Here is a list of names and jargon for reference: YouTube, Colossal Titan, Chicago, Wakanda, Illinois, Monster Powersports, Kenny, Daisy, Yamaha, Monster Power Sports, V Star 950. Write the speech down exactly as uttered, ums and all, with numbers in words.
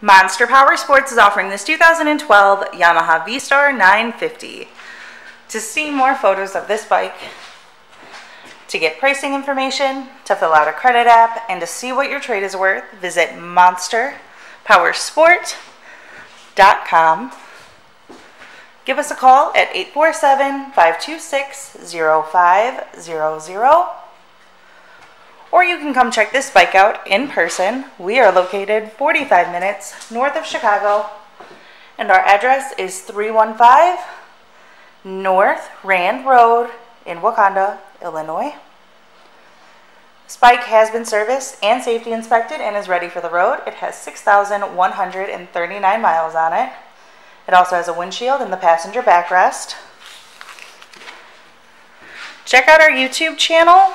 Monster Power Sports is offering this two thousand twelve Yamaha V Star nine fifty. To see more photos of this bike, to get pricing information, to fill out a credit app, and to see what your trade is worth, visit monster power sport dot com. Give us a call at eight four seven, five two six, zero five zero zero. Or you can come check this bike out in person. We are located forty-five minutes north of Chicago, and our address is three one five North Rand Road in Wakanda, Illinois. This bike has been serviced and safety inspected and is ready for the road. It has six thousand one hundred thirty-nine miles on it. It also has a windshield and the passenger backrest. Check out our YouTube channel.